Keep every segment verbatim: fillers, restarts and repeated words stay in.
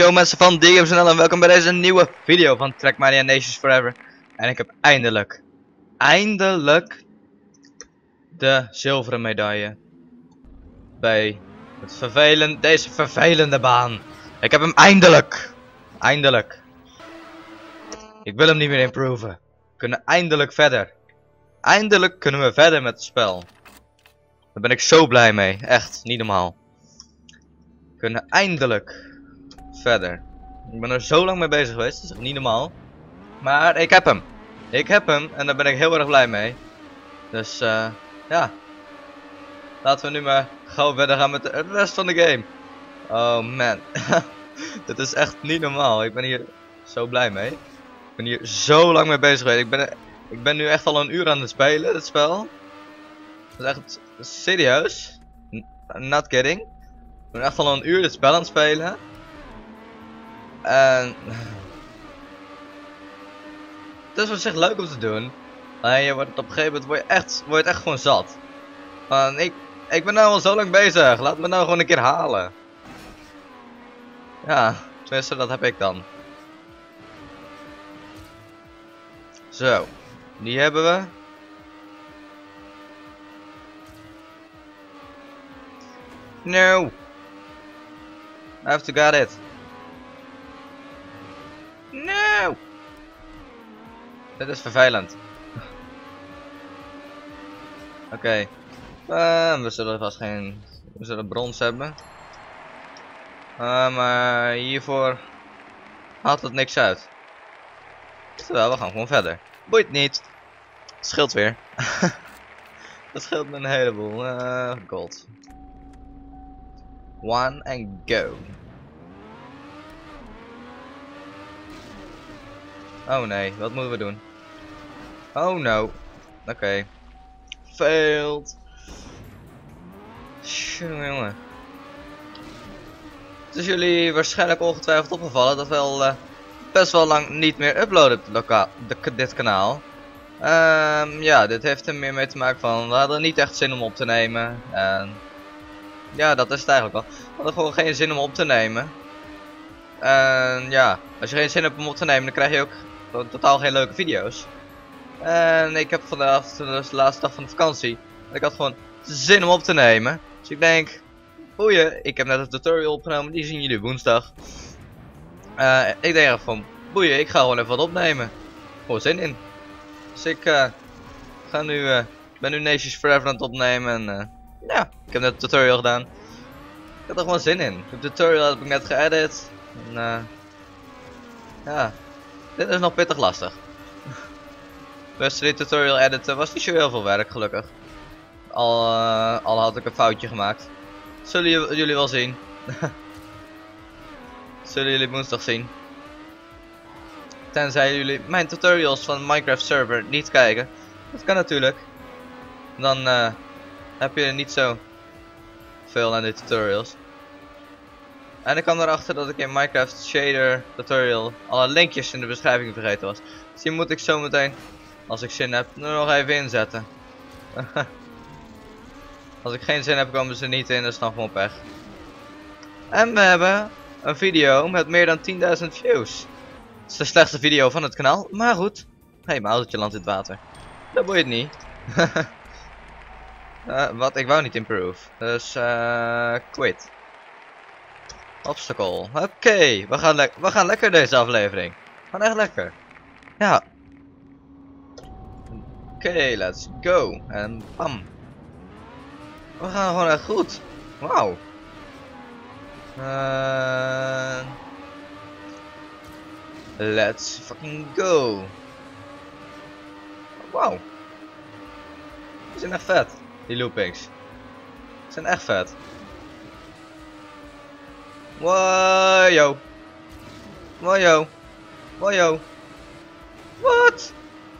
Yo mensen van D M Z N L en welkom bij deze nieuwe video van Trackmania Nations Forever. En ik heb eindelijk, eindelijk de zilveren medaille bij het vervelen, deze vervelende baan. Ik heb hem eindelijk, eindelijk. Ik wil hem niet meer improven. We kunnen eindelijk verder. Eindelijk kunnen we verder met het spel. Daar ben ik zo blij mee, echt, niet normaal. We kunnen eindelijk verder. Ik ben er zo lang mee bezig geweest, dat is niet normaal. Maar ik heb hem. Ik heb hem en daar ben ik heel erg blij mee. Dus uh, ja. Laten we nu maar gauw verder gaan met de rest van de game. Oh man. Dit is echt niet normaal. Ik ben hier zo blij mee. Ik ben hier zo lang mee bezig geweest. Ik ben, ik ben nu echt al een uur aan het spelen, dit spel. Dat is echt serieus. Not kidding. Ik ben echt al een uur dit spel aan het spelen. En het is op zich leuk om te doen. Alleen je wordt op een gegeven moment word je echt, word je echt gewoon zat. Van, ik, ik ben nou al zo lang bezig. Laat me nou gewoon een keer halen. Ja, tenminste dat heb ik dan. Zo, die hebben we. No. I have to get it. No! Dit is vervelend. Oké. Okay. Uh, we zullen vast geen... We zullen brons hebben. Uh, maar hiervoor haalt het niks uit. Terwijl, we gaan gewoon verder. Boeit niet. Het scheelt weer. Dat scheelt me een heleboel. Uh, gold. One and go. Oh nee, wat moeten we doen? Oh no. Oké. Okay. Failed. Jongen. Het is jullie waarschijnlijk ongetwijfeld opgevallen dat we al uh, best wel lang niet meer uploaden op dit kanaal. Um, ja, dit heeft er meer mee te maken van we hadden niet echt zin om op te nemen. En ja, dat is het eigenlijk wel. We hadden gewoon geen zin om op te nemen. En ja, als je geen zin hebt om op te nemen, dan krijg je ook totaal geen leuke video's. En ik heb vandaag, dat is de laatste dag van de vakantie, en ik had gewoon zin om op te nemen. Dus ik denk, boeien, ik heb net een tutorial opgenomen, die zien jullie woensdag. Uh, ik denk van, boeien, ik ga gewoon even wat opnemen. Gewoon zin in. Dus ik uh, ga nu, uh, ben nu Nations Forever aan het opnemen en uh, ja, ik heb net een tutorial gedaan. Ik had er gewoon zin in. De tutorial heb ik net geëdit. En, uh, ja, dit is nog pittig lastig. Dus dit tutorial editen was niet zo heel veel werk, gelukkig. Al, uh, al had ik een foutje gemaakt. Zullen jullie wel zien. Zullen jullie woensdag zien. Tenzij jullie mijn tutorials van Minecraft server niet kijken. Dat kan natuurlijk. Dan uh, heb je niet zo veel aan de tutorials. En ik kwam erachter dat ik in Minecraft Shader Tutorial alle linkjes in de beschrijving vergeten was. Dus die moet ik zo meteen, als ik zin heb, er nog even inzetten. Als ik geen zin heb, komen ze niet in, dat is nog gewoon pech. En we hebben een video met meer dan tienduizend views. Het is de slechtste video van het kanaal, maar goed. Hé, hey, mijn autootje landt in het water. Dat boeit niet. uh, wat, ik wou niet improve. Dus uh, quit. Obstacle. Oké, okay, we gaan le we gaan lekker deze aflevering. We gaan echt lekker. Ja. Oké, okay, let's go. En bam. We gaan gewoon echt goed. Wauw. Uh, let's fucking go. Wauw. Die zijn echt vet. Die loopings. Die zijn echt vet. Wajo. Wajo. Wajo. Wat?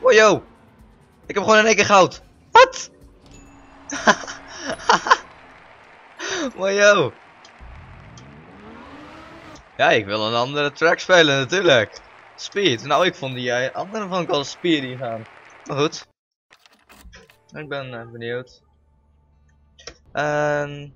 Wajo. Ik heb gewoon in één keer goud. Wat? Wajo. Ja, ik wil een andere track spelen natuurlijk. Speed. Nou, ik vond die uh, andere van ik al speedy gaan. Maar goed. Ik ben uh, benieuwd. Ehm... Um...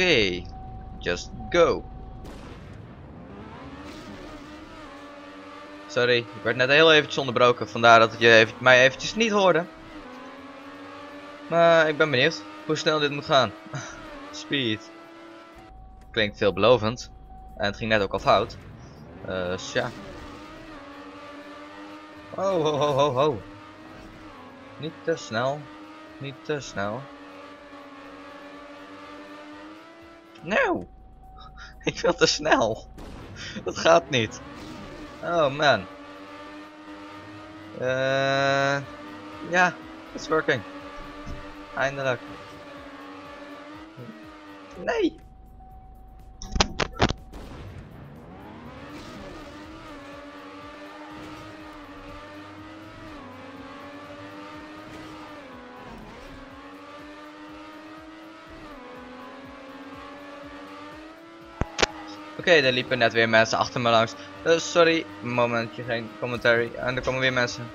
Okay, just go. Sorry, ik werd net heel eventjes onderbroken, vandaar dat je even, mij eventjes niet hoorde. Maar ik ben benieuwd hoe snel dit moet gaan. Speed. Klinkt veelbelovend. En het ging net ook al fout. Uh, tja. Oh, ho, ho, ho, ho. Niet te snel. Niet te snel. Nou! Ik wil te snel. Dat gaat niet. Oh man. Uh, ja, it's working. Eindelijk. Nee! Oké, okay, er liepen net weer mensen achter me langs. Uh, sorry, momentje, geen commentary. En er komen weer mensen.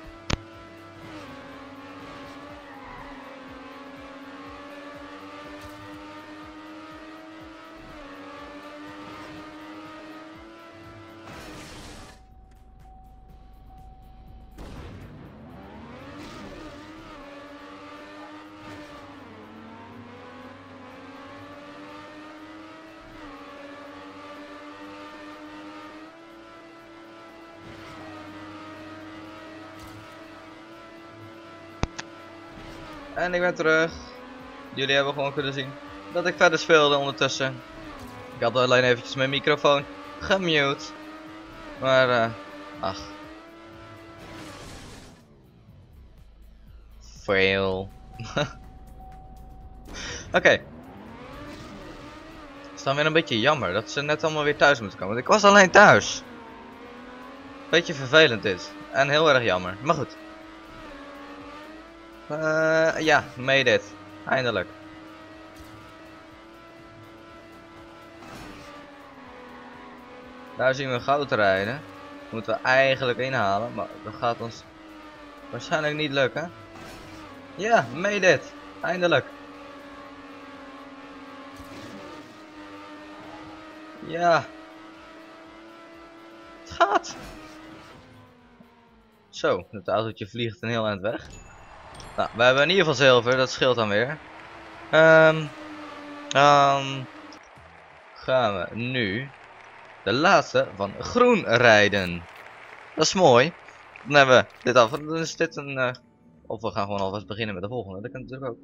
En ik ben terug. Jullie hebben gewoon kunnen zien dat ik verder speelde ondertussen. Ik had alleen eventjes mijn microfoon gemute. Maar uh, ach. Fail. Oké. Okay. Het is dan weer een beetje jammer dat ze net allemaal weer thuis moeten komen. Want ik was alleen thuis. Beetje vervelend dit. En heel erg jammer. Maar goed. Uh, ja, made it. Eindelijk. Daar zien we goud rijden. Moeten we eigenlijk inhalen, maar dat gaat ons waarschijnlijk niet lukken. Ja, made it. Eindelijk. Ja. Het gaat. Zo, het autootje vliegt een heel eind weg. Nou, we hebben in ieder geval zilver, dat scheelt dan weer. Um, um, gaan we nu de laatste van groen rijden. Dat is mooi. Dan hebben we dit af. Dan is dit een... Uh, of we gaan gewoon alvast beginnen met de volgende. Dat kan natuurlijk ook.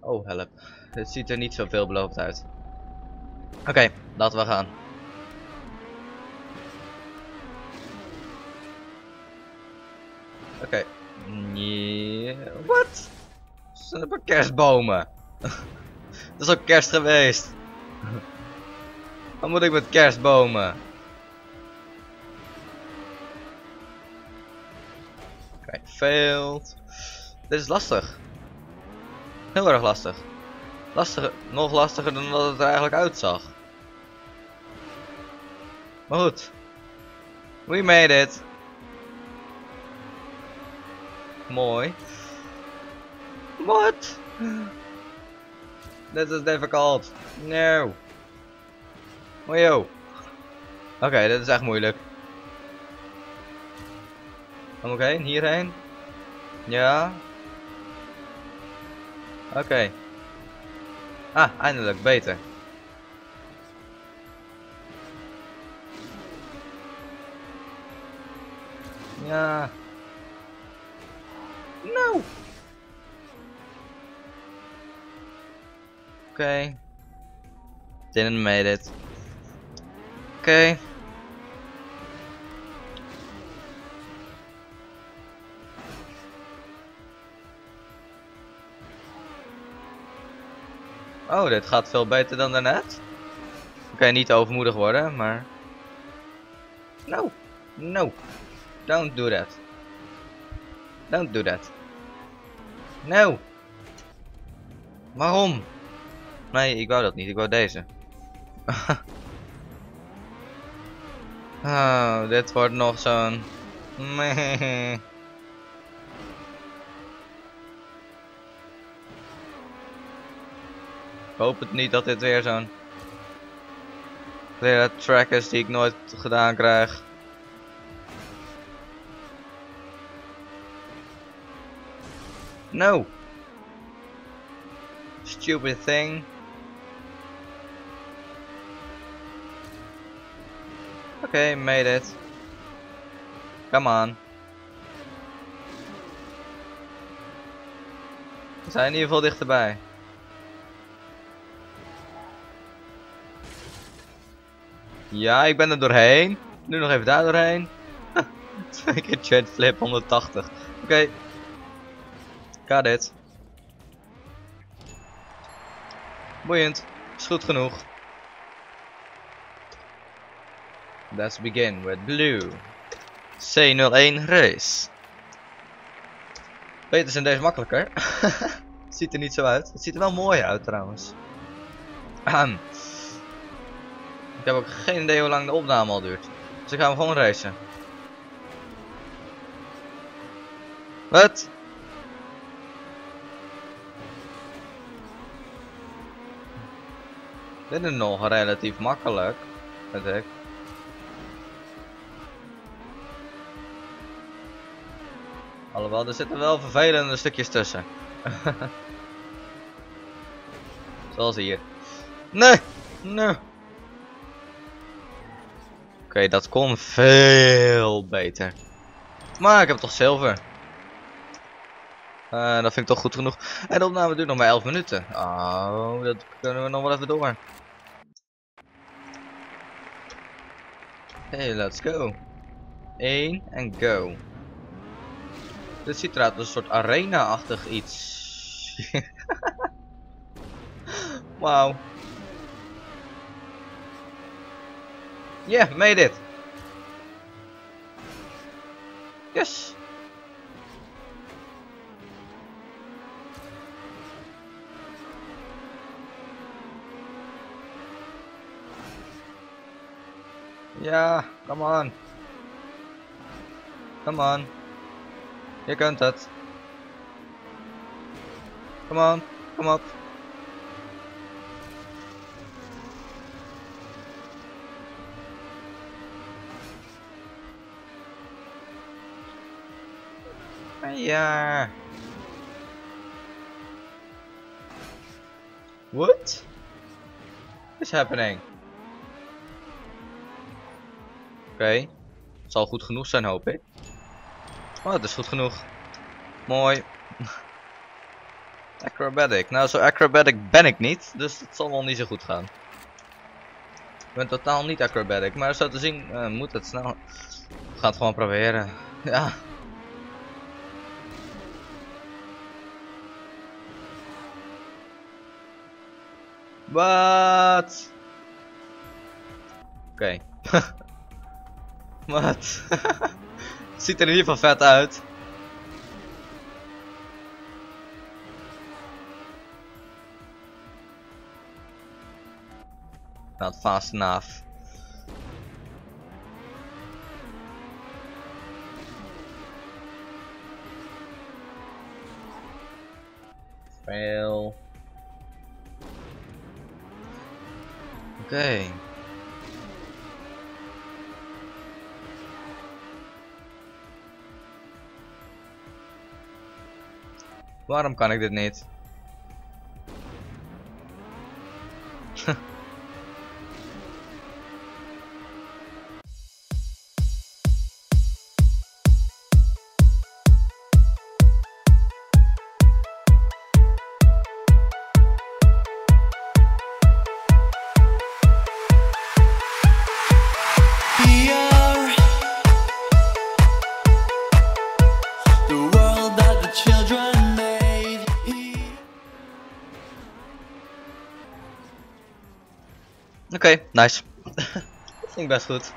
Oh, help. Dit ziet er niet zo veelbelovend uit. Oké, okay, laten we gaan. Oké. Okay. Nee, wat? Zijn er maar kerstbomen? Het is ook kerst geweest. Wat moet ik met kerstbomen? Oké, failed. Dit is lastig. Heel erg lastig. Lastiger, nog lastiger dan dat het er eigenlijk uitzag. Maar goed. We made it. Mooi. Wat? Dit is difficult. No. Ojo. Oké, okay, dit is echt moeilijk. Om ik heen? Hierheen? Ja. Oké. Okay. Ah, eindelijk. Beter. Ja. Nou. Oké. Okay. Didn't made it. Oké. Okay. Oh, dit gaat veel beter dan daarnet. Oké, okay, niet overmoedig worden, maar... No. No. Don't do that. Don't do that. No. Waarom? Nee, ik wou dat niet. Ik wou deze. Oh, dit wordt nog zo'n... Nee. Ik hoop het niet dat dit weer zo'n clear track is die ik nooit gedaan krijg. No. Stupid thing. Okay, made it. Come on. We zijn in ieder geval dichterbij. Ja, ik ben er doorheen. Nu nog even daar doorheen. Twee keer jet flip honderdtachtig. Oké. Okay. Got it. Boeiend. Is goed genoeg. Let's begin with blue. C nul één race. Beter zijn deze makkelijker. Ziet er niet zo uit. Het ziet er wel mooi uit trouwens. Ahem. Ik heb ook geen idee hoe lang de opname al duurt. Dus ik ga hem gewoon racen. Wat? Dit is nog relatief makkelijk. Vind ik. Alhoewel, er zitten wel vervelende stukjes tussen. Zoals hier. Nee! Nee! Oké, okay, dat kon veel beter. Maar ik heb toch zilver. Uh, dat vind ik toch goed genoeg. En de opname duurt nog maar elf minuten. Oh, dat kunnen we nog wel even door. Hey, let's go. Eén en go. Dit ziet eruit als een soort arena-achtig iets. Wauw. Yeah, made it. Yes. Ja, come on. Come on. Je kunt het. Kom aan, kom op. Ja. What is happening? Oké, okay. Zal goed genoeg zijn, hoop ik. Oh, dat is goed genoeg. Mooi. Acrobatic. Nou, zo acrobatic ben ik niet. Dus dat zal wel niet zo goed gaan. Ik ben totaal niet acrobatic. Maar zo te zien uh, moet het snel. Ik ga het gewoon proberen. Ja. Wat? Oké. Wat? Het ziet er in ieder geval vet uit. Not fast enough. Fail. Oké. Okay. Waarom kan ik dit niet? Oké, okay, nice. Dat ging best goed.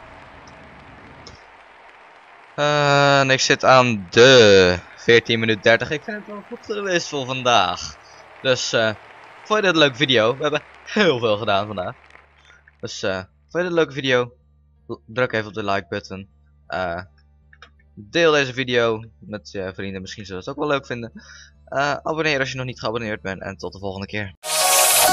Uh, en ik zit aan de veertien minuut dertig. Ik vind het wel goed geweest voor vandaag. Dus uh, vond je dit een leuke video? We hebben heel veel gedaan vandaag. Dus uh, vond je dit een leuke video? Druk even op de like button. Uh, deel deze video met je vrienden. Misschien zullen ze het ook wel leuk vinden. Uh, abonneer als je nog niet geabonneerd bent. En tot de volgende keer.